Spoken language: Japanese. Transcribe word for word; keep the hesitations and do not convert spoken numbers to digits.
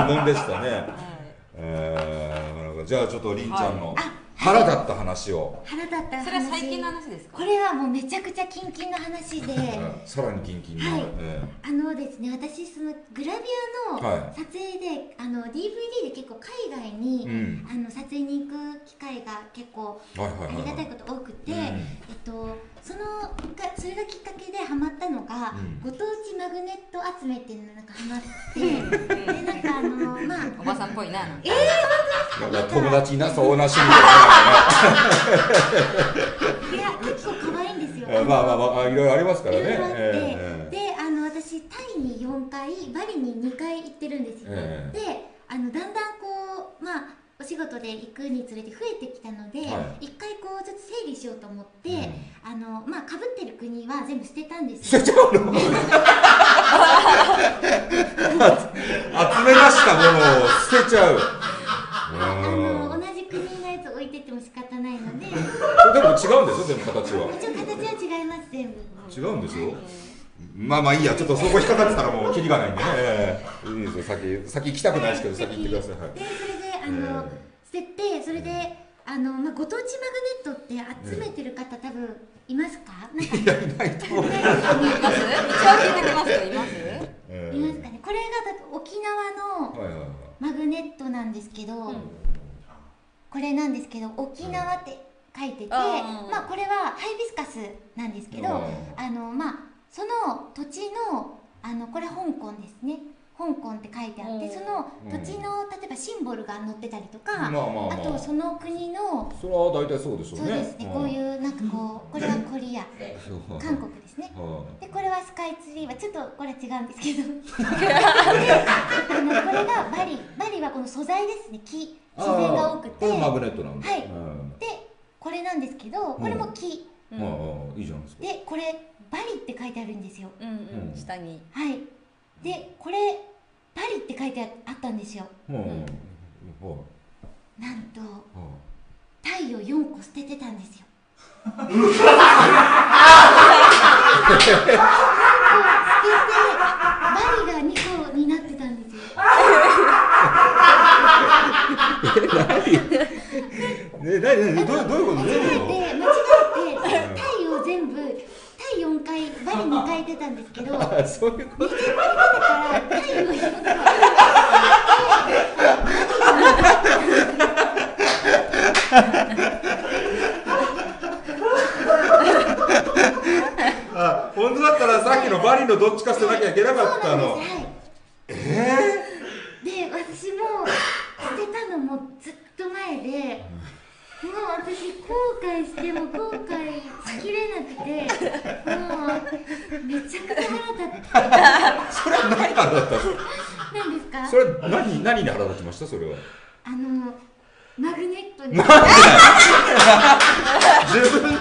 疑問でしたね。じゃあちょっとりんちゃんの腹立った話を。腹立った話。それは最近の話ですか？これはもうめちゃくちゃキンキンの話で。さらにキンキンの。あのですね、私そのグラビアの撮影で、あの ディーブイディー で結構海外にあの撮影に行く機会が結構ありがたいこと多くて、えっとそのそれがきっかけでハマったのがご当地マグネット集めっていうのがなんかハマって、でなんかあのまあおばさんっぽいな。ええ本当ですか？友達いなそうな趣味で。いや結構可愛いんですよ。まあまあまあいろいろありますからね。いろいろあって、であの私タイによんかい、バリににかい行ってるんですよ。えー、であのだんだんこうまあお仕事で行くにつれて増えてきたので、はい、いっかいこうちょっと整理しようと思って、うん、あのまあ被ってる国は全部捨てたんですよ。捨てちゃうの？集めましたものを捨てちゃう。あの同じ国のやつ置いてても仕方ないので。でも違うんですよ、でも形は。一応形は違います、全部。違うんですよ。まあまあいいや、ちょっとそこ引っかかってたらもうキリがないんでね。いいですよ、先、先行きたくないですけど、先行ってください。で、それで、あの、捨てて、それで、あの、まあご当地マグネットって集めてる方多分いますか？なんかいや、いないと思う。います？一応聞いてますよ、います？いますかね。これが沖縄のマグネットなんですけど、これなんですけど、沖縄って書いてて、まあこれはハイビスカスなんですけど、あのまあその土地のあのこれ香港ですね。香港って書いてあって、その土地の例えばシンボルが載ってたりとか、あとその国のそれは大体そうでしょうね。そうですね。こういうなんかこうこれはコリア、韓国ですね。でこれはスカイツリーはちょっとこれ違うんですけど、あのこれがバリ、バリはこの素材ですね。木。自然が多くて、マグネットなんで、はい。で、これなんですけど、これも木。ああ、いいじゃないですか。で、これバリって書いてあるんですよ。うんうん。下に。はい。で、これバリって書いてあったんですよ。うん。なんとタイをよんこ捨ててたんですよ。よんこ捨てて、バリがにこになってたんですよ。え、何？え、何？どういうこと？間違えて間違えてタイを全部タイよんかい、バリにかい出たんですけど、そういうこと？にかい出たからタイをよんかい。あ、本当だったらさっきのバリのどっちか捨てなきゃいけなかったの。ええ。で、私も。捨てたのもずっと前で、もう私後悔しても後悔しきれなくて、もうめちゃくちゃ腹立った。それは何腹立った？何ですか？それ何何に腹立ちました？それは。あのマグネットに。自分